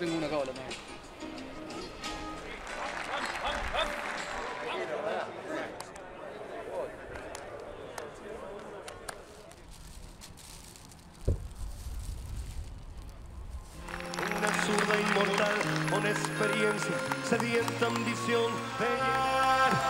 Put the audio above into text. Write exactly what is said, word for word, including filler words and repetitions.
tengo una cábala también. Una zurda inmortal, con experiencia, sedienta ambición de llegar.